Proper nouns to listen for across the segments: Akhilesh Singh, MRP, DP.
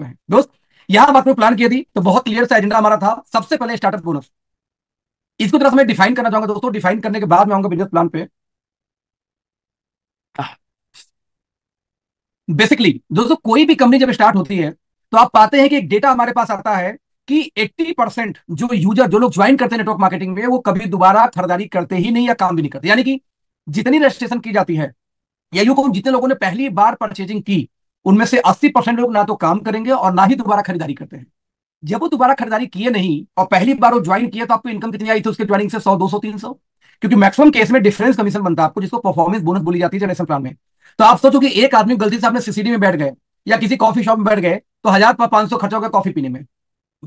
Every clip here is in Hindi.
दोस्त यहां हम आपने प्लान किया थी तो बहुत क्लियर सा एजेंडा हमारा था। सबसे पहले स्टार्टअप बोनस, इसको तरह से मैं डिफाइन करना चाहूंगा दोस्तों। डिफाइन करने के बाद मैं आऊंगा बिजनेस प्लान पे। बेसिकली दोस्तों कोई भी कंपनी जब स्टार्ट होती है तो आप पाते हैं कि एक डेटा हमारे पास आता है कि 80% जो यूजर जो लोग ज्वाइन करते हैं नेटवर्क मार्केटिंग में वो कभी दोबारा खरीदारी करते ही नहीं या काम भी नहीं करते। यानी कि जितनी रजिस्ट्रेशन की जाती है या यूं कहूं जितने लोगों ने पहली बार परचेजिंग की उनमें से 80% लोग ना तो काम करेंगे और ना ही दोबारा खरीदारी करते हैं। जब वो दोबारा खरीदारी किए नहीं और पहली बार वो ज्वाइन किया तो आपको इनकम कितनी आई थी उसके ज्वाइनिंग से 100, 200, 300, क्योंकि मैक्सिमम केस में डिफरेंस कमीशन बनता है आपको, जिसको परफॉर्मेंस बोनस बोली जाती है जनरेशन प्लान में। तो आप सोचो कि एक आदमी गलती से आपने सीसीडी में बैठ गए या किसी कॉफी शॉप में बैठ गए तो 1000 500 खर्चा हो गया कॉफी पीने में,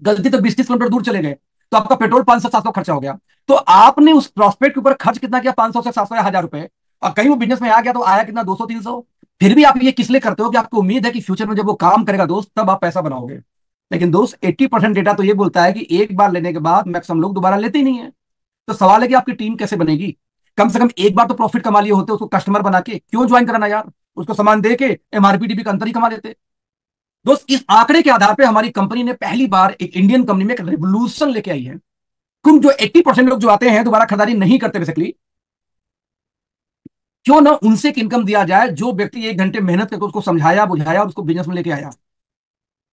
गलती तो 20-30 किलोमीटर दूर चले गए तो आपका पेट्रोल 500-700 खर्चा हो गया। तो आपने उस प्रोस्पेक्ट के ऊपर खर्च कितना किया, 500 से 700 या 1000 रुपए, और कहीं वो बिजनेस में आ गया तो आया कितना 200-300। फिर भी आप ये किस लिए करते हो कि आपको उम्मीद है कि फ्यूचर में जब वो काम करेगा दोस्त तब आप पैसा बनाओगे। लेकिन दोस्त 80% डेटा तो ये बोलता है कि एक बार लेने के बाद मैक्सिमम लोग दोबारा लेते ही नहीं है। तो सवाल है कि आपकी टीम कैसे बनेगी, कम से कम एक बार तो प्रॉफिट कमा लिए होते, उसको कस्टमर बना के क्यों ज्वाइन कराना यार, उसको सामान दे के MRP DP का अंतर ही कमा लेते। दोस्त इस आंकड़े के आधार पर हमारी कंपनी ने पहली बार एक इंडियन कंपनी में एक रेवोल्यूशन लेके आई है। क्योंकि जो 80% लोग जो आते हैं दोबारा खरीदारी नहीं करते, बेसिकली क्यों ना उनसे एक इनकम दिया जाए। जो व्यक्ति 1 घंटे मेहनत करके उसको समझाया बुझाया और उसको बिजनेस में लेके आया।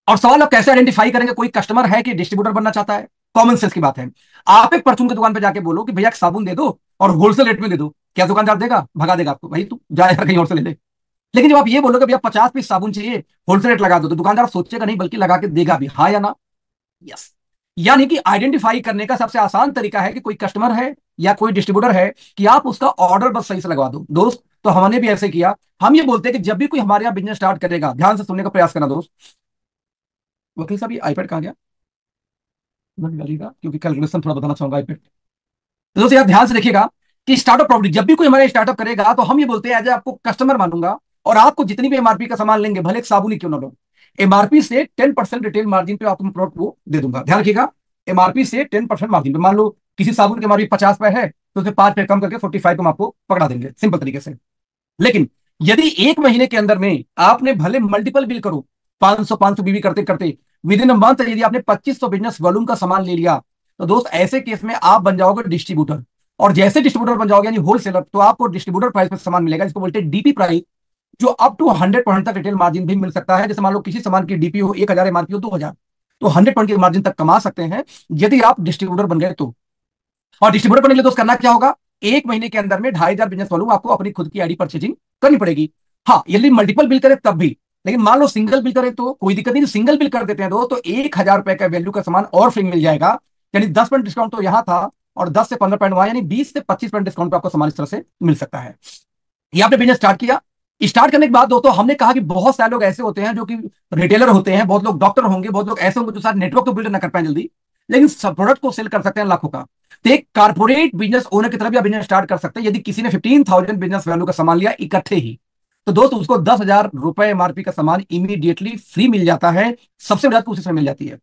और सवाल आप कैसे आइडेंटिफाई करेंगे कोई कस्टमर है कि डिस्ट्रीब्यूटर बनना चाहता है, कॉमन सेंस की बात है। आप एक परचून की दुकान पर जाके बोलो कि भैया साबुन दे दो और होलसेल रेट में दे दो, क्या दुकानदार देगा? भगा देगा आपको, भाई तू जा यार कहीं और से ले ले। लेकिन जब आप ये बोलोगे भैया 50 पीस साबुन चाहिए होलसेल रेट लगा दो, तो दुकानदार सोचेगा नहीं बल्कि लगा के देगा भी, हाँ या ना? यस। यानी कि आइडेंटिफाई करने का सबसे आसान तरीका है कि कोई कस्टमर है या कोई डिस्ट्रीब्यूटर है कि आप उसका ऑर्डर बस सही से लगवा दो। दोस्त तो हमने भी ऐसे किया। हम ये बोलते हैं कि जब भी कोई हमारे यहाँ बिजनेस स्टार्ट करेगा, ध्यान से सुनने का प्रयास करना दोस्त। वकील साहब ये आईपैड कहाँ गया, क्योंकि कैलकुलेशन थोड़ा बताना चाहूंगा आईपैड। दोस्तों आप ध्यान से देखिएगा कि स्टार्टअप प्रॉपर्टी, जब भी कोई हमारा स्टार्टअप करेगा तो हम ये बोलते हैं एज आपको कस्टमर मानूंगा और आपको जितनी भी MRP का सामान लेंगे भले एक साबुन ही क्यों ना लो, MRP से 10% रिटेल मार्जिन पे आपको प्रोडक्ट वो दे दूंगा। ध्यान रखिएगा MRP से 10% मार्जिन पे। मान लो किसी साबुन की MRP 50 है तो उसे 5 रुपए कम करके 45 को आपको पकड़ा देंगे सिंपल तरीके से। लेकिन यदि 1 महीने के अंदर में आपने भले मल्टीपल बिल करो 500-500 बीवी करते करते विदिन अ मंथ यदि आपने 2500 बिजनेस वॉल्यूम का सामान ले लिया तो दोस्त ऐसे केस में आप बन जाओगे डिस्ट्रीब्यूटर। और जैसे डिस्ट्रीब्यूटर बन जाओगे यानी होलसेलर तो आपको डिस्ट्रीब्यूटर प्राइस पर सामान मिलेगा, जिसको बोलते हैं DP प्राइस, जो अप टू 100% तक रिटेल मार्जिन भी मिल सकता है। जैसे मान लो किसी सामान की DP हो 1000, MRP हो 2000, तो 100% की मार्जिन तक कमा सकते हैं यदि आप डिस्ट्रीब्यूटर बन गए तो। और डिस्ट्रीब्यूटर बनने के लिए दोस्त करना क्या होगा, 1 महीने के अंदर में 2500 बिजनेस वॉल्यूम आपको अपनी खुद की आईडी परचेजिंग करनी पड़ेगी। हाँ यदि मल्टीपल बिल करे तब भी, लेकिन मान लो सिंगल बिल करें तो कोई दिक्कत नहीं। सिंगल बिल कर देते हैं दोस्त तो 1000 रुपए का वैल्यू का सामान और फ्री मिल जाएगा। यानी 10% डिस्काउंट तो यहाँ था और 10 से 15% वहां, यानी 20 से 25% डिस्काउंट पे आपको सामान इस तरह से मिल सकता है। ये आपने बिजनेस स्टार्ट किया। स्टार्ट करने के बाद दोस्तों हमने कहा कि बहुत सारे लोग ऐसे होते हैं जो कि रिटेलर होते हैं, बहुत लोग डॉक्टर होंगे, बहुत लोग ऐसे होंगे जो साथ नेटवर्क तो बिल्ड ना कर पाए जल्दी, लेकिन सब प्रोडक्ट को सेल कर सकते हैं लाखों का। तो एक कारपोरेट बिजनेस ओनर की तरह भी आप बिजनेस स्टार्ट कर सकते हैं। यदि किसी ने 15,000 बिजनेस वैल्यू का सामान लिया इकट्ठे ही तो दोस्त उसको 10,000 रुपए MRP का सामान इमीडिएटली फ्री मिल जाता है। सबसे बड़ा कोशिश में मिल जाती है,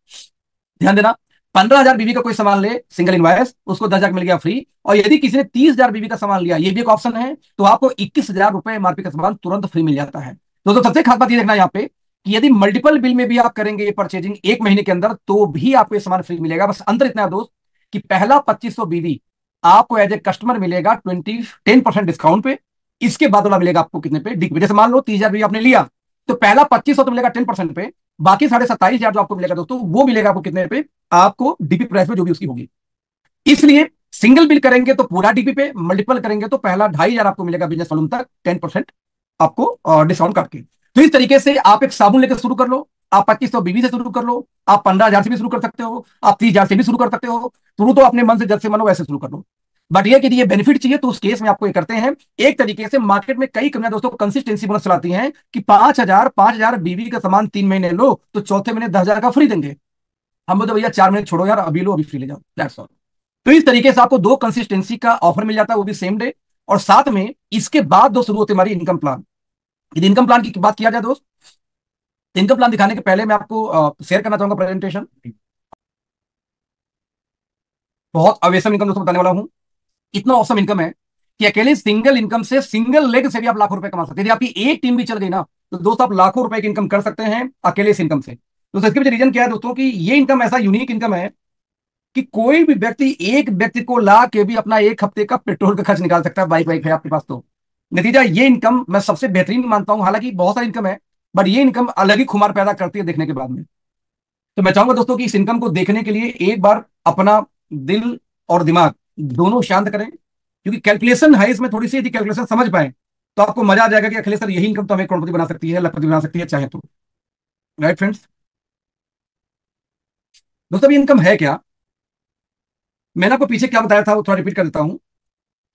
ध्यान देना। 15,000 बीवी का कोई सामान ले सिंगल इनवॉइस, उसको 10,000 मिल गया फ्री। और यदि किसी ने 30,000 बीवी का सामान लिया, ये भी एक ऑप्शन है, तो आपको 21,000 रुपए MRP का सामान तुरंत फ्री मिल जाता है। दोस्तों सबसे खास बात ये देखना यहाँ पे कि यदि मल्टीपल बिल में भी आप करेंगे ये परचेजिंग 1 महीने के अंदर तो भी आपको ये सामान फ्री मिलेगा। बस अंतर इतना है दोस्त कि पहला 2500 बीवी आपको एज ए कस्टमर मिलेगा 10% डिस्काउंट पे। इसके बाद वाला मिलेगा आपको कितने पे, डीपी। जैसे मान लो 30,000 भी आपने लिया तो पहला 2500 तो मिलेगा 10% पे, बाकी 27,500 जो आपको मिलेगा दोस्तों वो मिलेगा आपको कितने पे, आपको DP प्राइस पे जो भी उसकी होगी। इसलिए सिंगल बिल करेंगे तो पूरा DP पे, मल्टीपल करेंगे तो पहला 2500 आपको मिलेगा बिजनेस वॉल्यूम तक 10% आपको डिस्काउंट करके। तो इस तरीके से आप एक साबुन लेकर शुरू कर लो, आप 2500 बीवी से शुरू कर लो, आप 15,000 से भी शुरू कर सकते हो, आप 30,000 से भी शुरू कर सकते हो। शुरू तो अपने मन से जब से मन हो वैसे शुरू कर लो। बट ये कि ये बेनिफिट चाहिए तो उस केस में आपको ये करते हैं। एक तरीके से मार्केट में कई कंपनियां दोस्तों कंसिस्टेंसी बोनस चलाती हैं कि 5,000 बीवी का सामान 3 महीने लो तो चौथे महीने 10,000 का फ्री देंगे। हम बोलते भैया 4 महीने छोड़ो यार, अभी लो अभी फ्री ले जाओ, दैट्स ऑल। तो इस तरीके से आपको 2 कंसिस्टेंसी का ऑफर मिल जाता है, वो भी सेम डे। और साथ में इसके बाद दोस्त शुरू होते हमारी इनकम प्लान। यदि इनकम प्लान की बात किया जाए दोस्त, इनकम प्लान दिखाने के पहले मैं आपको शेयर करना चाहूंगा प्रेजेंटेशन। बहुत अवेसम इनकम दोस्तों बताने वाला हूँ। इतना औसम इनकम है कि अकेले सिंगल इनकम से, सिंगल लेग से भी आप लाखों रुपए कमा सकते हैं। यदि आपकी एक टीम भी चल गई ना तो दोस्त आप लाखों रुपए की इनकम कर सकते हैं अकेले इस इनकम से। दोस्तों इसके पीछे रीजन क्या है दोस्तों कि ये इनकम ऐसा यूनिक इनकम है कि कोई भी व्यक्ति एक व्यक्ति को ला के भी अपना एक हफ्ते का पेट्रोल का खर्च निकाल सकता है। बाइक वाइक है आपके पास तो नतीजा ये इनकम मैं सबसे बेहतरीन मानता हूं। हालांकि बहुत सारी इनकम है बट ये इनकम अलग ही खुमार पैदा करती है देखने के बाद में। तो मैं चाहूंगा दोस्तों कि इस इनकम को देखने के लिए एक बार अपना दिल और दिमाग दोनों शांत करें, क्योंकि कैलकुलेशन है इसमें, थोड़ी सी यदि कैलकुलेशन समझ पाए तो आपको मजा आ जाएगा कि अखिलेश सर यही इनकम तो हमें करोड़पति बना सकती है, लखपति बना सकती है चाहे तो। राइट फ्रेंड्स, दोस्तों ये इनकम है क्या? मैंने आपको पीछे क्या बताया था वो थोड़ा रिपीट कर देता हूं।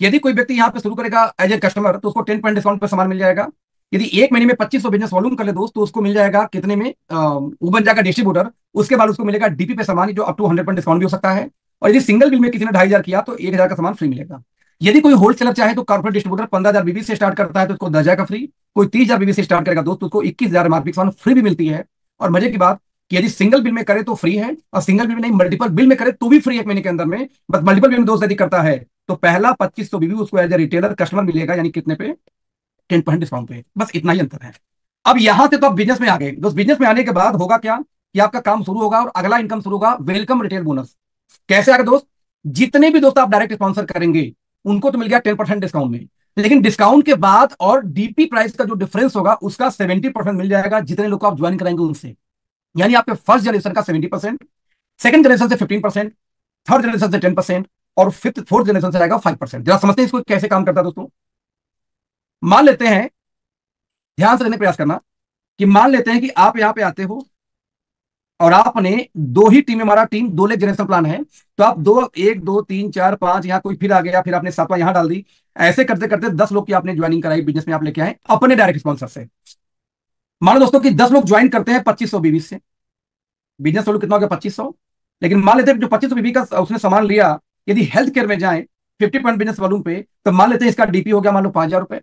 यदि कोई व्यक्ति यहाँ पे शुरू करेगा एज ए कस्टमर तो उसको 10% डिस्काउंट पर सामान मिल जाएगा। यदि एक महीने में 2500 बिजनेस वॉल्यूम कर ले दोस्त तो उसको मिल जाएगा कितने में, वो बन जाएगा डिस्ट्रीब्यूटर। उसके बाद उसको मिलेगा डीपी पे सामान जो अप टू 100% डिस्काउंट भी हो सकता है। और यदि सिंगल बिल में किसी ने 2000 किया तो 1000 का सामान फ्री मिलेगा। यदि कोई होलसेलर चाहे तो कॉर्पोरेट डिस्ट्रीब्यूटर 15000 बीबी से स्टार्ट करता है तो उसको 10000 का फ्री। कोई 30000 बीबी से स्टार्ट करेगा दोस्त उसको 21000 एमआरपी सामान फ्री भी मिलती है। और मजे की बात कि यदि सिंगल बिल में करे तो फ्री है, और सिंगल बिल में नहीं मल्टीपल बिल में करे तो भी फ्री एक महीने के अंदर में। बस मल्टीपल बिल में दोस्त यदि करता है तो पहला 2500 बीबी उसको एज ए रिटेलर कस्टमर मिलेगा, यानी कितने पे, 10% डिस्काउंट पे। बस इतना ही अंतर है। अब यहां से तो आप बिजनेस में आ गए दोस्त। बिजनेस में आने के बाद होगा क्या कि आपका काम शुरू होगा और अगला इनकम शुरू होगा वेलकम रिटेल बोनस। कैसे आ गए दोस्त? जितने भी दोस्त आप डायरेक्ट स्पॉन्सर करेंगे उनको तो मिल गया 10% डिस्काउंट में, लेकिन डिस्काउंट के बाद और डीपी प्राइस का जो डिफरेंस होगा उसका 70% मिल जाएगा जितने लोग आप ज्वाइन कराएंगे उनसे। यानी आपके फर्स्ट जनरेशन का 70%, सेकंड जनरेशन से 15%, थर्ड जनरेशन से 10% और फिफ्थ फोर्थ जनरेशन से आएगा 5%। जरा समझते हैं इसको कैसे काम करता है दोस्तों। मान लेते हैं, ध्यान से लेने का प्रयास करना, कि मान लेते हैं कि आप यहां पे आते हो और आपने दो ही टीम में मारा। टीम 2 लाख जनरेशन प्लान है तो आप 2, 1, 2, 3, 4, 5, यहाँ कोई फिर आ गया, फिर आपने 7वां यहाँ डाल दी। ऐसे करते करते 10 लोग की आपने ज्वाइनिंग कराई बिजनेस में। आप लेके आए अपने डायरेक्ट स्पॉन्सर से। मानो दोस्तों कि 10 लोग ज्वाइन करते हैं 2500 बीबी से। बिजनेस वॉल्यूम कितना हो गया, 2500। लेकिन मान लेते हैं जो 2500 बीबी का उसने सामान लिया, यदि हेल्थ केयर में जाए 50% बिजनेस वॉल्यूम पे तो मान लेते हैं इसका डीपी हो गया मान लो 5000 रुपए।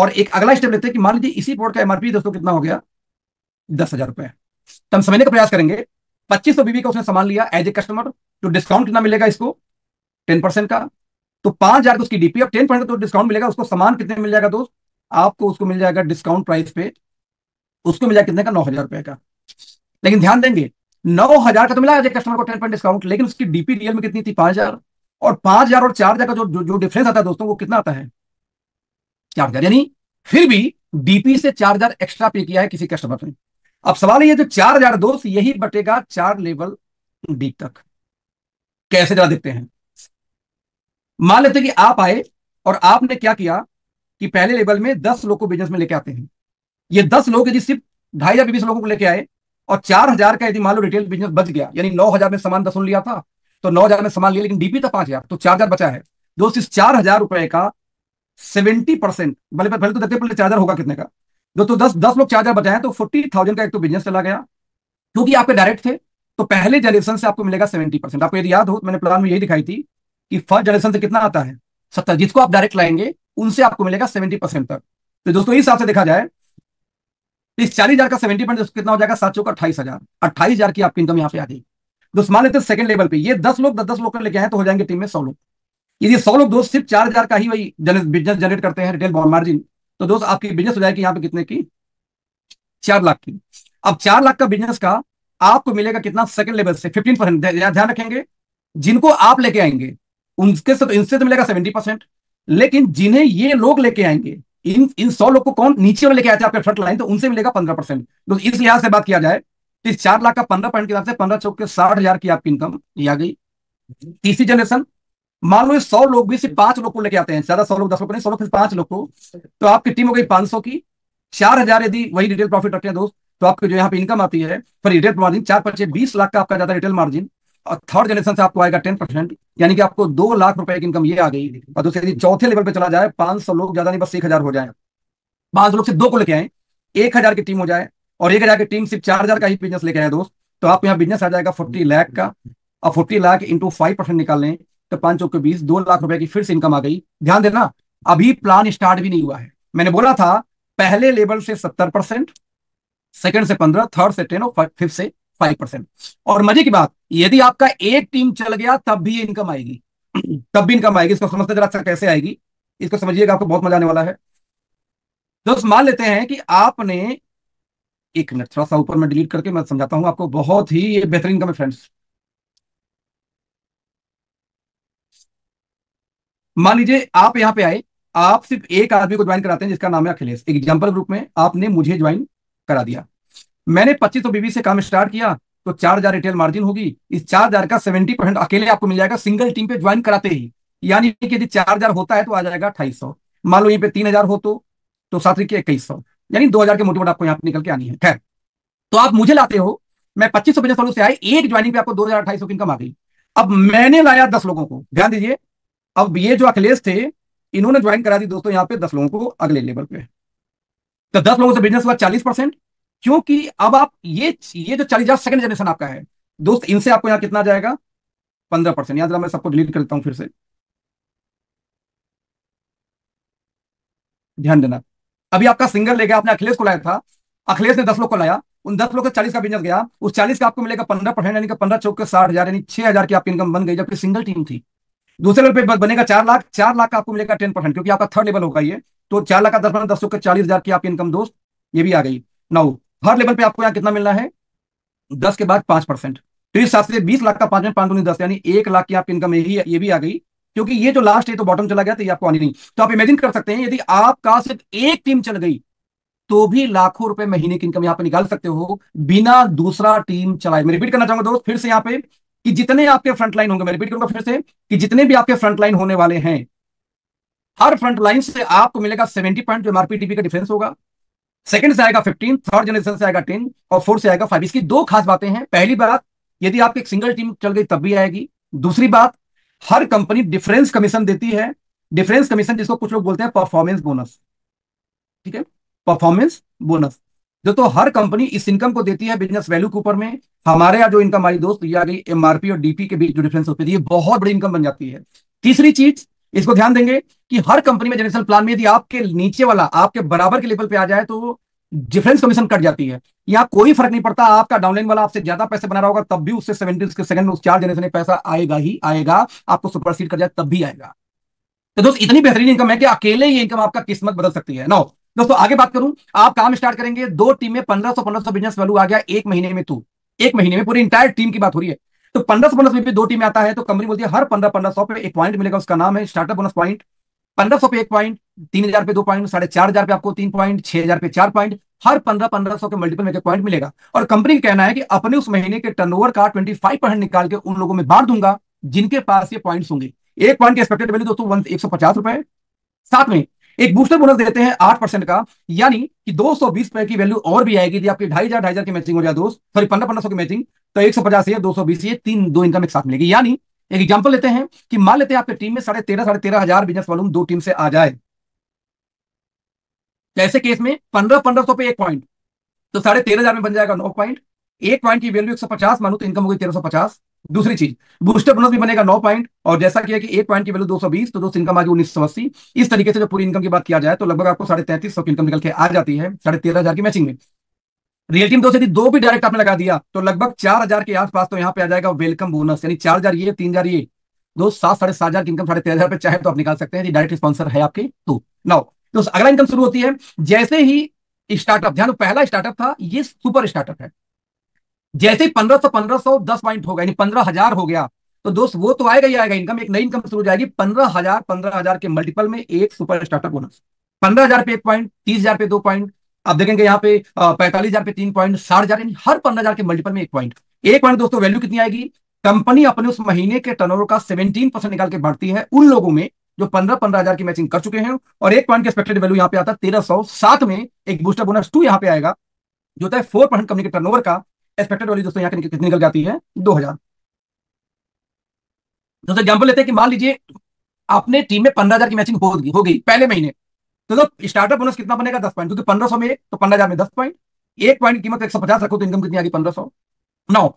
और एक अगला स्टेप लेते हैं कि मान लीजिए इसी प्रोडक्ट का एमआरपी दोस्तों कितना हो गया, 10000 रुपए। तो हम समझने का प्रयास करेंगे 2500 बीबी का उसने सामान लिया एज ए कस्टमर तो डिस्काउंट कितना मिलेगा इसको, 10% का। तो 5000 की उसकी डीपी और 10% का डिस्काउंट मिलेगा उसको। सामान कितने मिल जाएगा दोस्त आपको? उसको मिल जाएगा डिस्काउंट प्राइस पे, उसको मिला कितने का, 9000 रुपए का। लेकिन ध्यान देंगे 9000 का तो मिला एज ए कस्टमर को 10% डिस्काउंट, लेकिन उसकी डीपी रियल में कितनी थी, 5000। और 5000 और 4000 का जो डिफरेंस आता है दोस्तों वो कितना आता है, 4000। यानी फिर भी डीपी से 4000 एक्स्ट्रा पे किया है किसी कस्टमर ने। अब सवाल ये जो 4000 दोस्त यही बटेगा 4 लेवल डी तक। कैसे, जरा देखते हैं। मान लेते हैं कि आप आए और आपने क्या किया कि पहले लेवल में 10 लोग को बिजनेस में लेके आते हैं। ये 10 लोग यदि सिर्फ 2500 लोगों को लेके आए और 4000 का यदि मान लो रिटेल बिजनेस बच गया, यानी 9000 में सामान 10 लिया था तो 9000 में सामान लिया लेकिन डीपी था 5000 तो 4000 बचा है दोस्त। इस 4000 रुपए का 70%, पहले तो देखते 4000 होगा कितने का दोस्तों। 10 लोग 4000 बचाए तो 40000 का एक तो बिजनेस चला गया, क्योंकि आपके डायरेक्ट थे तो पहले जनरेशन से आपको मिलेगा 70%। आपको यदि याद हो मैंने प्लान में यही दिखाई थी कि फर्स्ट जनरेशन से कितना आता है, 70। जिसको आप डायरेक्ट लाएंगे उनसे आपको मिलेगा 70% तक। तो दोस्तों इस हिसाब से देखा जाए इस 40000 का 70% कितना हो जाएगा, 7 चौका 28000। 28000 की आपकी इनकम यहाँ पे आ गई दोस्त। मान लेते हैं सेकंड लेवल पे ये 10 लोग 10 लोग को लेके आए तो हो जाएंगे टीम में 100 लोग। यदि 100 लोग दोस्त सिर्फ 4000 का ही वही बिजनेस जनरेट करते हैं रिटेल मार्जिन तो दोस्त आपकी बिजनेस हो जाएगी यहाँ पे कितने की, 4 लाख की। अब 4 लाख का बिजनेस का आपको मिलेगा कितना, सेकंड लेवल से 15%। ध्यान रखेंगे जिनको आप लेके आएंगे उनके से इनसे तो मिलेगा 70%, लेकिन जिन्हें ये लोग लेके आएंगे इन 100 लोग को कौन नीचे में लेके आए थे आपके फ्रंट लाइन, तो उनसे मिलेगा 15%। दोस्त इस लिहाज से बात किया जाए तो इस 4 लाख का 15% के हिसाब से 15 चौके 60000 की आपकी इनकम आ गई। तीसरी जनरेशन मान लो ये 100 लोग भी सिर्फ 5 लोग को लेके आते हैं, ज्यादा 100 लोग 10 लोग नहीं, 100 लोग 5 लोग को, तो आपकी टीम हो गई 500 की। 4000 यदि वही रिटेल प्रॉफिट रखते हैं दोस्त तो आपके जो यहाँ पे इनकम आती है पर रिटेल मार्जिन 4 5 20 लाख का आपका ज्यादा रिटेल मार्जिन। और थर्ड जनरेशन से आपको आएगा 10%, यानी कि आपको 2 लाख रुपए की इनकम ये आ गई। और दोस्तों यदि चौथे लेवल पे चला जाए 500 लोग ज्यादा नहीं बस 1000 हो जाए, 500 लोग से 2 को लेके आए 1000 की टीम हो जाए और 1000 की टीम सिर्फ 4000 का ही बिजनेस लेके आए दोस्त तो आपको यहाँ बिजनेस आ जाएगा 40 लाख का। और 40 लाख इंटू 5% निकाल लें तो 5 चौके 20, 2 लाख रुपए की फिर से इनकम आ गई। ध्यान देना अभी प्लान स्टार्ट भी नहीं हुआ है। मैंने बोला था पहले लेवल से 70%, सेकंड से 15, थर्ड से 10 और फिफ्थ से 5%। और मजे की बात यदि आपका एक टीम चल गया तब भी इनकम आएगी, तब भी इनकम आएगी। इसको समझते जरा अच्छा कैसे आएगी, इसको समझिएगा, आपको बहुत मजा आने वाला है दोस्त। मान लेते हैं कि आपने एक मिनट थोड़ा सा ऊपर में डिलीट करके मैं समझाता हूँ आपको। बहुत ही बेहतरीन काम है फ्रेंड्स। मान लीजिए आप यहाँ पे आए, आप सिर्फ एक आदमी को ज्वाइन कराते हैं जिसका नाम है अखिलेश। एग्जाम्पल ग्रुप में आपने मुझे ज्वाइन करा दिया, मैंने 2500 BV से काम स्टार्ट किया तो 4000 रिटेल मार्जिन होगी। इस 4000 का 70% अकेले आपको मिल जाएगा सिंगल टीम पे ज्वाइन कराते ही, यानी कि यदि 4000 होता है तो आ जाएगा 2800। मान लो यहीं पे 3000 हो तो 7 के 2100, यानी 2000 के मोटी मोटी आपको यहाँ पे निकल के आनी है। खैर, तो आप मुझे लाते हो, मैं 2550 से आए, एक ज्वाइनिंग पे आपको 2000 की इनकम आ गई। अब मैंने लाया 10 लोगों को, ध्यान दीजिए। अब ये जो अखिलेश थे इन्होंने ज्वाइन करा दी दोस्तों यहाँ पे 10 लोगों को अगले लेवल पे, तो 10 लोगों से बिजनेस हुआ 40%। क्योंकि अब आप ये जो 40,000 सेकंड जनरेशन आपका है दोस्त, इनसे आपको यहाँ कितना जाएगा 15%। याद रहा, मैं सबको डिलीट करता हूँ फिर से, ध्यान देना। अभी आपका सिंगर ले गया, आपने अखिलेश को लाया था, अखिलेश ने 10 लोग को लाया, उन 10 लोग से 40 का बिजनेस गया, उस 40 का आपको मिलेगा 15%, यानी कि 15 चौके 60,000, यानी 6,000 की आपकी इनकम बन गई, जबकि सिंगल टीम थी। दूसरे लेवल पे बनेगा 4 लाख, 4 लाख का आपको मिलेगा 10%, क्योंकि आपका थर्ड लेवल होगा ये, तो 4 लाख का 10% 10 चौके 40,000 की आपकी इनकम दोस्त ये भी आ गई। नाउ हर लेवल पे आपको यहाँ कितना मिलना है, 10 के बाद 5%, तो इस हिसाब से 20 लाख का 5 में 5 10, यानी 1 लाख की आपकी इनकम यही ये भी आ गई। क्योंकि ये जो लास्ट है तो बॉटम चला गया, तो ये आपको आनी नहीं। तो आप इमेजिन कर सकते हैं यदि आपका सिर्फ एक टीम चल गई तो भी लाखों रुपए महीने की इनकम यहाँ पे निकाल सकते हो बिना दूसरा टीम चलाए। मैं रिपीट करना चाहूंगा दोस्त फिर से यहाँ पे कि जितने आपके फ्रंटलाइन होंगे, मैं रिपीट करूंगा फिर से कि जितने भी आपके फ्रंटलाइन होने वाले हैं, हर फ्रंटलाइन से आपको मिलेगा 70 पॉइंट, जो एमआरपी टीपी का डिफरेंस होगा। सेकंड से आएगा 15, थर्ड जनरेशन से आएगा 10 और फोर्थ से आएगा 5। इसकी दो खास बातें हैं। पहली बात, यदि आपकी एक सिंगल टीम चल गई तब भी आएगी। दूसरी बात, हर कंपनी डिफरेंस कमीशन देती है, डिफरेंस कमीशन जिसको कुछ लोग बोलते हैं परफॉर्मेंस बोनस, ठीक है, परफॉर्मेंस बोनस जो तो हर कंपनी इस इनकम को देती है बिजनेस वैल्यू के ऊपर में। हमारे यहाँ जो इनकम आई दोस्त ये आ गई एमआरपी और डीपी के बीच जो डिफरेंस होती है, ये बहुत बड़ी इनकम बन जाती है। तीसरी चीज, इसको ध्यान देंगे कि हर कंपनी में जनरेशन प्लान में यदि आपके नीचे वाला आपके बराबर के लेवल पे आ जाए तो डिफरेंस कमीशन कट जाती है। यहाँ कोई फर्क नहीं पड़ता, आपका डाउनलाइन वाला आपसे ज्यादा पैसे बना रहा होगा तब भी उससे 70 सेकंड उस 4 जनरेशन में पैसा आएगा ही आएगा, आपको सुपरसीड कर जाए तब भी आएगा। तो दोस्त इतनी बेहतरीन इनकम है कि अकेले ये इनकम आपका किस्मत बदल सकती है। नाउ दोस्तों आगे बात करूं, आप काम स्टार्ट करेंगे, 2 टीमें 1500 बिजनेस वैल्यू आ गया एक महीने में। तू एक महीने में पूरी इंटायर टीम की बात हो रही है, तो 1500 पे 2 टीम आता है तो कंपनी बोलती है हर 1500 पे 1 पॉइंट मिलेगा, उसका नाम है स्टार्टअप बोनस पॉइंट। 1500 पे 1 पॉइंट, 3000 पे 2 पॉइंट, 4500 पे आपको 3 पॉइंट, 6000 पे 4 पॉइंट, हर 1500 के मल्टीपल में 1 पॉइंट मिलेगा। और कंपनी कहना है कि अपने उस महीने के टर्नओवर का 25% निकाल के उन लोगों में बांट दूंगा जिनके पास ये पॉइंट्स होंगे। 1 पॉइंट की एक्सपेक्टेड वैल्यू दोस्तों 150 रुपए। साथ में एक बूस्टर बोनस देते हैं 8% का, यानी कि 220 रुपए की वैल्यू और भी आएगी यदि आपकी 2500 की मैचिंग हो जाए दोस्त, सॉरी 1500 की मैचिंग, तो 150 या 220 ये 3-2 इनकम एक साथ मिलेगी। यानी एक एग्जाम्पल लेते हैं कि मान लेते हैं आपके टीम में 13,500 बिजनेस वॉल्यूम 2 टीम से आ जाए, ऐसे केस में 1500 पे 1 पॉइंट तो 13,500 में बन जाएगा 9 पॉइंट, 1 पॉइंट की वैल्यू 150 मानो तो इनकम होगी 1350। दूसरी चीज, बूस्टर बोनस भी बनेगा 9 पॉइंट और जैसा किया कि 1 पॉइंट की वैल्यू 220 तो दोस्तों इनकम आ गई 1980। इस तरीके से जब पूरी इनकम की बात किया जाए तो लगभग आपको 3350 की इनकम निकल के आ जाती है 13,500 की मैचिंग में। रियल टीम दोस्त यदि 2 भी डायरेक्ट आपने लगा दिया तो लगभग 4,000 के आसपास तो यहाँ पे आ जाएगा वेलकम बोनस, यानी 4,000 ये, 3,000 ये, दोस्त 7,500 की इनकम 13,500 पे चाहे तो आप निकाल सकते हैं यदि डायरेक्ट स्पॉन्सर है आपके तो। नाउ दोस्त अगला इनकम शुरू होती है जैसे ही स्टार्टअप, ध्यान, पहला स्टार्टअप था ये, सुपर स्टार्टअप है। जैसे ही 1500 10 पॉइंट होगा यानी 15,000 हो गया तो दोस्त वो तो आएगा ही आएगा इनकम, एक नई इनकम शुरू हो जाएगी 15,000 के मल्टीपल में एक सुपर स्टार्टअप बोनस। 15,000 पे 1 पॉइंट, 30,000 पे 2 पॉइंट, आप देखेंगे यहाँ पे 45,000 पे 3 पॉइंट, 60,000, यानी हर 15,000 के मल्टीपल में 1 पॉइंट। 1 पॉइंट दोस्तों वैल्यू कितनी आएगी, कंपनी अपने उस महीने के टर्नओवर का 17% निकाल के बांटती है उन लोगों में जो 15,000 की मैचिंग कर चुके हैं और 1 पॉइंट की एक्सपेक्टेड वैल्यू यहाँ पे आता है 1300। साथ में एक बूस्टर बोनस 2 यहाँ पे आएगा जो होता है 4% कंपनी के टर्नओवर का, एक्सपेक्टेड वैल्यू दोस्तों यहाँ की कितनी निकल जाती है 2000। दोस्तों एग्जाम्पल लेते हैं कि मान लीजिए आपने टीम में 15,000 की मैचिंग हो गई पहले महीने तो स्टार्टअप बोनस कितना बनेगा 10 पॉइंट, क्योंकि 1500 में तो 15,000 में 10 पॉइंट, 1 पॉइंट कीमत 150 रखो तो इनकम कितनी आ गई 1500। नाउ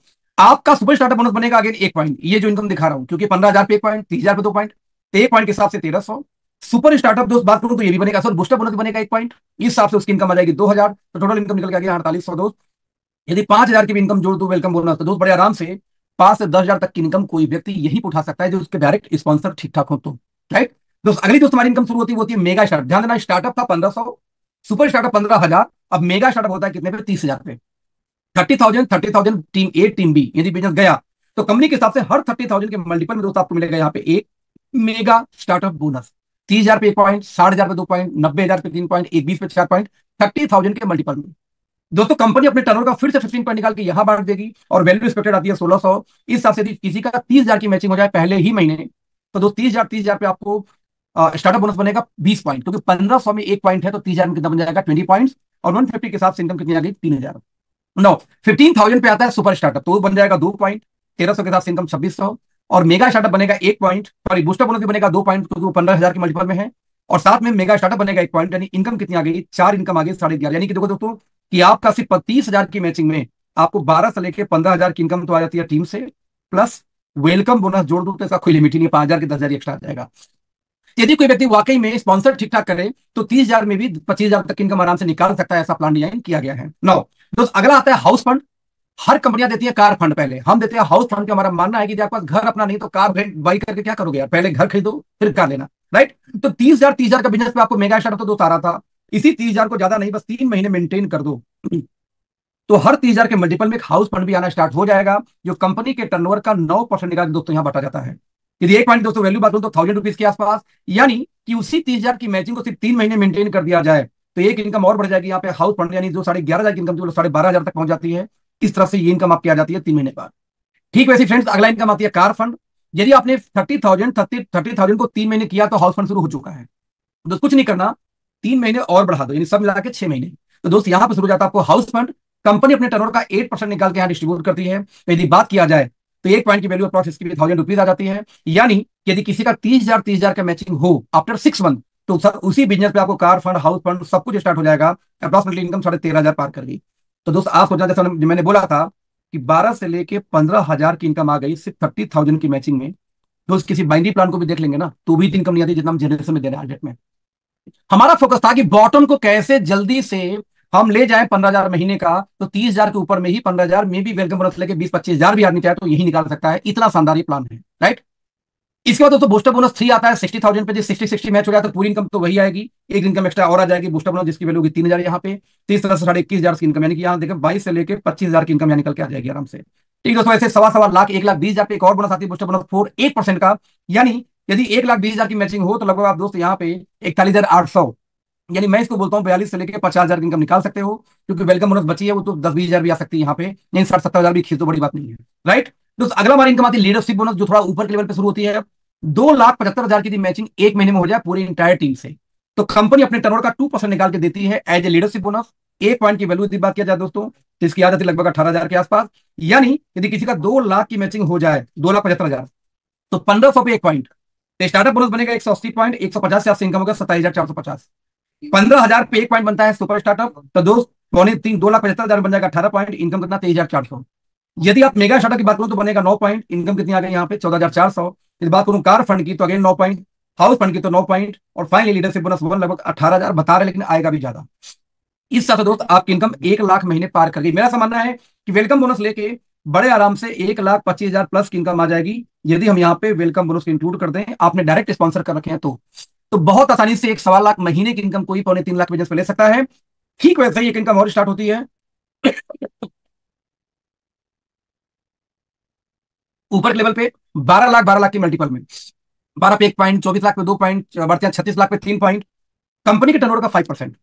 आपका सुपर स्टार्टअप बोनस बनेगा अगेन 1 पॉइंट, ये जो इनकम दिखा रहा हूं, क्योंकि 15,000 पे 1 पॉइंट, 30,000 पे 2 पॉइंट, 1 पॉइंट के हिसाब से 1300। सुपर स्टार्टअप दोस्त बात करूं तो ये भी बनेगा, सर बूस्टर बोनस बनेगा 1 पॉइंट, इस हिसाब से उसकी इनकम आ जाएगी 2000, तो टोटल इनकम निकल के आ गया 4800 दोस्त। यदि 5,000 की भी इनकम जोड़ दो वेलकम बोनस तो दोस्त बड़े आराम से 5 से 10,000 तक की इनकम कोई व्यक्ति यहीं पर उठा सकता है जो उसके डायरेक्ट स्पॉन्सर ठीक ठाक हो तो, राइट दोस्त। अगली दोस्त हमारी इनकम शुरू होती है मेगा स्टार्टअप, ध्यान देना। स्टार्टअप था 1500, सुपर स्टार्टअप 15,000, अब मेगा स्टार्टअप होता है कितने पे 30,000 पे। 30,000 टीम ए टीम बी यदि बिजनेस गया तो कंपनी के हिसाब से हर 30,000 के मल्टीपल में दोस्त आपको मिलेगा यहाँ पे एक मेगा स्टार्टअप बोनस। 30,000 पे 1 पॉइंट, 60,000 पे 2 पॉइंट, 90,000 पे 3 पॉइंट, 120 पे 4 पॉइंट, 30,000 के मल्टीपल में दोस्तों कंपनी अपने टर्नओवर का फिर से 15 पॉइंट निकाल के यहाँ बांट देगी और वैल्यू एक्सपेक्टेड आती है 1,600। इस हिसाब से किसी का 30,000 की मैचिंग हो जाए पहले ही महीने तो दोस्त 30,000 पे आपको स्टार्टअप बोनस बनेगा 20 पॉइंट, क्योंकि 1,500 में 1 पॉइंट है तो 30,000 में कितना बन जाएगा 20 पॉइंट और 150 के हिसाब से इनकम कितनी आ गई 3,000। नो 15,000 पे आता है सुपर स्टार्टअप तो वो बन जाएगा 2 पॉइंट, 1,300 के हिसाब से इनकम 2,600 और मेगा स्टार्टअप बनेगा 1 पॉइंट, सॉरी बूस्टर बोनस भी बनेगा 2 पॉइंट क्योंकि वो 15,000 के मल्टीपल में है और साथ में मेगा स्टार्टअप बनेगा 1 पॉइंट, यानी इनकम कितनी आ गई 4 इनकम आ गई 11,500। यानी कि देखो दोस्तों कि आपका सिर्फ 30,000 की मैचिंग में आपको 12 से लेकर 15,000 की इनकम तो आ जाती है टीम से, प्लस वेलकम बोनस जोड़ दो तो इसका कोई लिमिट ही नहीं, 5,000 के 10,000 एक्स्ट्रा आ जाएगा। यदि कोई व्यक्ति वाकई में स्पॉन्सर ठीक ठाक करे तो 30,000 में भी 25,000 तक इनकम आराम से निकाल सकता है, ऐसा प्लान डिजाइन किया गया है। नाउ दोस्त अगला आता है हाउस फंड। हर कंपनियां देती है कार फंड, पहले हम देते हैं हाउस फंड का। हमारा मानना है कि आपके पास घर अपना नहीं तो कार रेंट बाई करके क्या करोगे यार, पहले घर खरीदो फिर कार लेना, राइट। तो 30,000 का बिजनेस में आपको मेगा स्टार्टअप तो दोस्त आ रहा था, इसी 30,000 को ज्यादा नहीं बस 3 महीने मेंटेन कर दो तो हर 30,000 के मल्टीपल में एक हाउस फंड भी आना स्टार्ट हो जाएगा जो कंपनी के टर्नओवर का 9% निकाल दोस्तों यहाँ बांटा जाता है। यदि 1 पॉइंट दोस्तों वैल्यू बात करूँ तो 1,000 रुपीज के आसपास, यानी कि उसी 30,000 की मैचिंग को सिर्फ 3 महीने मेंटेन कर दिया जाए तो एक इनकम और बढ़ जाएगी यहाँ पे हाउस फंड, यानी जो 11,500 की इनकम थी वो 12,500 तक पहुंच जाती है। इस तरह से ये इनकम आपकी आ जाती है 3 महीने बाद। ठीक वैसे फ्रेंड्स अगला इनकम आती है कार फंड। यदि आपने 30,000 को 3 महीने किया तो हाउस फंड शुरू हो चुका है, तो कुछ नहीं करना 3 महीने और बढ़ा दो, यानी सब मिला के 6 महीने। तो दोस्त यहाँ पर शुरू हो जाता है आपको हाउस फंड। कंपनी अपने टर्नओवर का 8% निकाल के यहाँ डिस्ट्रीब्यूट करती है। यदि बात किया जाए तो 1 पॉइंट की वैल्यू अप्रॉक्स इसकी भी 1,000 रुपीज आ जाती है। यानी यदि किसी का 30,000 का मैचिंग हो आफ्टर 6 मंथ तो उसी बिजनेस पे आपको कार फंड हाउस फंड सब कुछ स्टार्ट हो जाएगा। अप्रॉक्सिमेटली इनकम 13,500 पार कर गई। तो दोस्त आप सोचना, जैसा मैंने बोला था कि 12 से लेके 15,000 की इनकम आ गई सिर्फ 30,000 की मैचिंग में। दोस्त किसी बाइनरी प्लान को भी देख लेंगे ना तो भी इनकम नहीं आती जितना हम जनरेशन में दे रहे हैं टारगेट में। हमारा फोकस था कि बॉटम को कैसे जल्दी से हम ले जाए 15,000 महीने का, तो 30,000 के ऊपर में ही 15,000 में भी वेलकम बोनस लेके 20-25,000 भी आदमी चाहे तो यही निकाल सकता है। इतना शानदार ये प्लान है, राइट। इसके बाद दोस्तों बूस्टर बोनस 3 आता है 60,000 पे। 60-60 मैच हो जाए तो पूरी इनकम तो वही आएगी, एक इनकम एक्स्ट्रा और आ जाएगी बूस्टर बोनस जिसकी वैल्यू होगी 3,000 यहाँ पे। तीस तरह से 21,500 की इनकम, यानी कि यहाँ देखें 22 से लेकर 25,000 की इनकम यहाँ निकल के आ जाएगी आराम से। ठीक दोस्तों ऐसे 1,25,000 1,20,000 पे एक और बोनस आती है बूस्टर बोनस 4-8% का। यानी यदि 1,20,000 की मैचिंग हो तो लगभग आप दोस्त यहाँ पे 41,800, यानी मैं इसको बोलता हूँ 42 से लेकर 50,000 की इनकम निकाल सकते हो, क्योंकि वेलकम बोनस बची है वो तो 10-20,000 भी आ सकती है यहाँ पे, यानी 60-70,000 भी खींच दो, बड़ी बात नहीं है, राइट। दोस्त अगला हमारी इनकम आती है लीडरशिप बोनस जो थोड़ा ऊपर के लेवल पे शुरू होती है। 2,75,000 की मैचिंग 1 महीने में हो जाए पूरी इंटायर टीम से तो कंपनी अपने टर्नओवर का 2% निकाल के देती है as a leadership bonus. 1 point की वैल्यू यदि बात किया जाए दोस्तों तो इसकी आ जाती है लगभग 18,000 के आसपास। यानी यदि किसी का 2,00,000 की मैचिंग हो जाए 2,75,000 तो 1,500 पे 1 पॉइंट स्टार्टअप बोनस बनेगा 180 पॉइंट। 150 से इनकम होगा 27,450। 15,000 पे 1 पॉइंट बनता है सुपर स्टार्टअप तो दोस्त 2,75,000 बन जाएगा 18 पॉइंट, इनकम कितना 23,400। यदि आप मेगा स्टार्टअप की बात करूं तो बनेगा 9 पॉइंट, इनकम कितनी आ गई यहाँ पे 14,400। यदि बात करूं कार फंड की तो अगेन 9 पॉइंट, हाउस फंड की तो 9 पॉइंट और फाइनली लीडरशिप बोनस लगभग 18,000 बता रहे, लेकिन आएगा भी ज्यादा। इस तरह से दोस्त आपकी इनकम 1,00,000 महीने पार कर गई। मेरा मानना है कि वेलकम बोनस लेके बड़े आराम से 1,25,000 प्लस की इनकम आ जाएगी यदि हम यहाँ पे वेलकम बोनस इंक्लूड कर दें। आपने डायरेक्ट स्पॉन्सर कर रखे हैं तो बहुत आसानी से 1,25,000 महीने की इनकम कोई 3,50,000 बिजनेस पे ले सकता है। ठीक वैसे ही एक इनकम और स्टार्ट होती है ऊपर लेवल पे 12,00,000 की मल्टीपल में। 12 पे 1 पॉइंट, 24,00,000 पे 2 पॉइंट बढ़ते हैं, 36,00,000 पे 3 पॉइंट। कंपनी के टर्नओवर का 5%।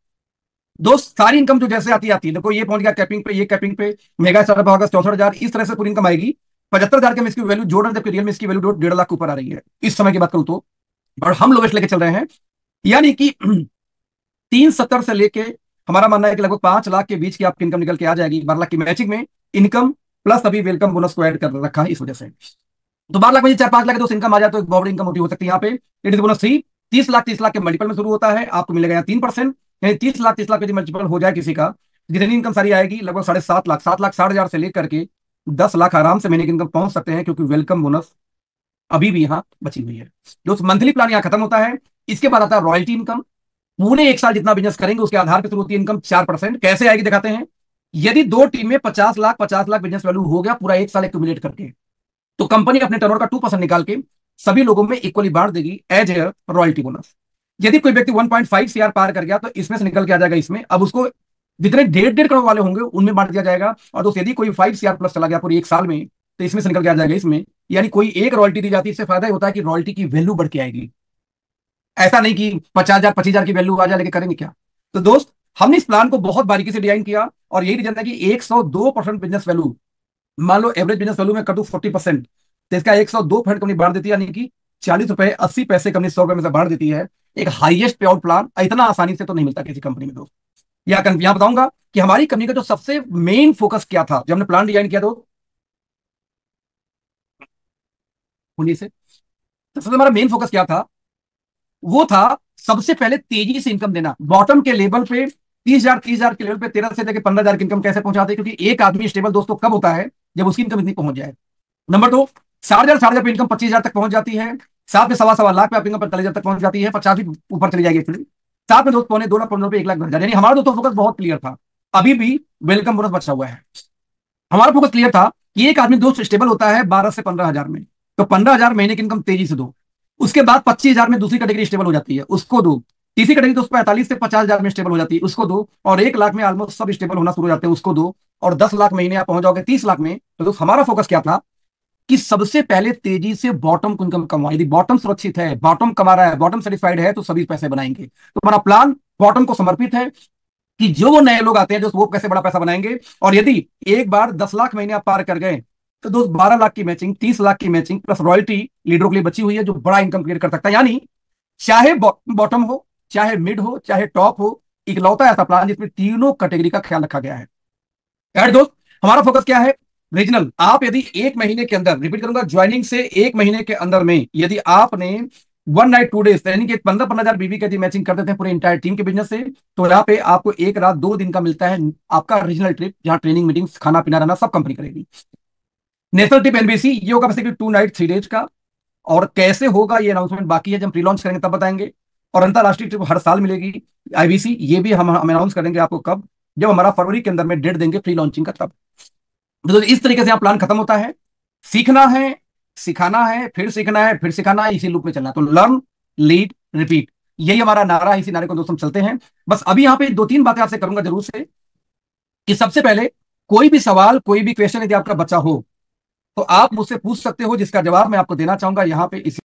दोस्त सारी इनकम जो जैसे आती है देखो ये पहुंच गया कैपिंग पे, ये कैपिंग पे मेगा स्टार्टअप होगा 64,000। इस तरह से पूरी इनकम आएगी 75,000 के में इसकी वैल्यू जोड़ रहे हैं, जबकि रियल में इसकी वैल्यू 1,50,000 के ऊपर आ रही है इस समय की बात करूँ तो, और हम लोग लेके चल रहे हैं। यानी कि 3,70,000 से लेके हमारा मानना है कि लगभग 5,00,000 के बीच की आपकी इनकम निकल के आ जाएगी 12,00,000 की मैचिंग में इनकम, प्लस अभी वेलकम बोनस को ऐड कर रखा है इस वजह से। तो 12,00,000 में 4-5 लाख दोस्त इनकम आ जाए तो एक बहुत बड़ी इनकम हो सकती है यहाँ पे। लीडरशिप बोनस 30,00,000 के मल्टीपल में शुरू होता है, आपको मिलेगा यहाँ 3%, यानी 30,00,000 के मल्टीपल हो जाए किसी का जितनी इनकम सारी आएगी लगभग 7,50,000। 7,60,000 से लेकर के 10,00,000 आराम से महीने की इनकम पहुंच सकते हैं, क्योंकि वेलकम बोनस अभी भी यहाँ बची हुई है। दोस्त मंथली प्लान यहाँ खत्म होता है। इसके बाद आता है रॉयल्टी इनकम। पूरे 1 साल जितना बिजनेस करेंगे उसके आधार पर शुरू होती है इनकम 4%। कैसे आएगी दिखाते हैं। यदि 2 टीम में 50,00,000 बिजनेस वैल्यू हो गया पूरा 1 साल एक्यूमुलेट करके तो कंपनी अपने टर्नओवर का 2% निकाल के सभी लोगों में इक्वली बांट देगी एज ए रॉयल्टी बोनस। यदि कोई व्यक्ति 1.5 CR पार कर गया तो इसमें से निकल के आ जाएगा इसमें। अब उसको जितने 1.5 करोड़ वाले होंगे उनमें बांट दिया जाएगा। और दोस्त यदि कोई 5 CR प्लस चला गया पूरे एक साल में तो इसमें से निकल के आ जाएगा इसमें। यानी कोई एक रॉयल्टी दी जाती है, इससे फायदा होता है कि रॉयल्टी की वैल्यू बढ़ के आएगी। ऐसा नहीं कि 50,000 25,000 की वैल्यू आ जाए लेके करेंगे क्या। तो दोस्त हमने इस प्लान को बहुत बारीकी से डिजाइन किया और यही रीजन है कि 102% बिजनेस वैल्यू, मान लो एवरेज बिजनेस वैल्यू में कर दूं 40%, तो इसका 102% कंपनी बांट देती है, यानी कि 40 रुपए 80 पैसे कंपनी 100 रुपए में से बांट देती है। एक हाईएस्ट पे आउट प्लान इतना आसानी से तो नहीं मिलता किसी कंपनी में दोस्त। यहाँ बताऊंगा कि हमारी कंपनी का जो सबसे मेन फोकस क्या था जब हमने प्लान डिजाइन किया दोस्त, सबसे हमारा मेन फोकस क्या था, वो था सबसे पहले तेजी से इनकम देना। बॉटम के लेवल पे 30,000 के लेवल पे 13 से लेकर 15,000 की इनकम कैसे पहुंचाते हैं, क्योंकि एक आदमी स्टेबल दोस्तों कब होता है जब उसकी इनकम इतनी पहुंच जाए। नंबर 2, 4,500 पे इनकम 25,000 तक पहुंच जाती है। साथ में 1.25 लाख पे आप इनकम 45,000 तक पहुंच जाती है, 50 भी ऊपर चली जाएगी एक्चुअली। साथ में दोस्त 2.25 लाख, 1 लाख, 1,00,000। यानी हमारा दोस्तों फोकस बहुत क्लियर था। अभी भी वेलकम बोनस बचा हुआ है, हमारा फोकस क्लियर था कि एक आदमी दोस्त स्टेबल होता है 12 से 15,000 में, तो 15,000 महीने की इनकम तेजी से दो। उसके बाद 25,000 में दूसरी कैटेगरी स्टेबल हो जाती है, उसको दो। तीसरी कैटेगरी दोस्त 45 से 50,000 में स्टेबल हो जाती है, उसको दो। और 1 लाख में ऑलमोस्ट सब स्टेबल होना शुरू हो जाते हैं, उसको दो। और 10 लाख महीने आप पहुंच जाओगे 30 लाख में। तो दोस्त हमारा फोकस क्या था कि सबसे पहले तेजी से बॉटम को इनकम कमाओ। यदि बॉटम सुरक्षित है, बॉटम कमा रहा है, बॉटम सेटिस्फाइड है, तो सभी पैसे बनाएंगे। तो हमारा प्लान बॉटम को समर्पित है कि जो वो नए लोग आते हैं दोस्त वो कैसे बड़ा पैसा बनाएंगे। और यदि एक बार 10 लाख महीने आप पार कर गए तो दोस्त 12 लाख की मैचिंग, 30 लाख की मैचिंग प्लस रॉयल्टी लीडरों के लिए बची हुई है जो बड़ा इनकम क्रिएट कर सकता है। यानी चाहे बॉटम हो, चाहे मिड हो, चाहे टॉप हो, इकलौता ऐसा प्लान जिसमें तीनों कैटेगरी का ख्याल रखा गया है। यार दोस्त हमारा फोकस क्या है, रीजनल। आप यदि 1 महीने के अंदर, रिपीट करूंगा, ज्वाइनिंग से 1 महीने के अंदर में यदि आपने 1 नाइट 2 डेज यानी कि 15,000 बीवी की मैचिंग कर देते हैं पूरे इंटायर टीम के बिजनेस से, तो यहाँ पे आपको 1 रात 2 दिन का मिलता है आपका रीजनल ट्रिप, जहाँ ट्रेनिंग, मीटिंग, खाना पीना रहना सब कंपनी करेगी। नेशनल टिप एनबीसी ये होगा बेसिकली 2 नाइट 3 डेज का, और कैसे होगा ये अनाउंसमेंट बाकी है, जब प्री लॉन्च करेंगे तब बताएंगे। और अंतरराष्ट्रीय ट्रिप हर साल मिलेगी आईबीसी, ये भी हम अनाउंस करेंगे आपको कब, जब हमारा फरवरी के अंदर में डेट देंगे प्री लॉन्चिंग का तब। तो इस तरीके से यहाँ प्लान खत्म होता है। सीखना है, सिखाना है, फिर सीखना है, फिर सिखाना है, इसी लूप में चलना है। तो लर्न, लीड, रिपीट, यही हमारा नारा है। इसी नारे को दोस्तों हम चलते हैं। बस अभी यहाँ पे 2-3 बातें आपसे करूंगा जरूर से कि सबसे पहले कोई भी सवाल, कोई भी क्वेश्चन यदि आपका बचा हो तो आप मुझसे पूछ सकते हो, जिसका जवाब मैं आपको देना चाहूंगा यहाँ पे।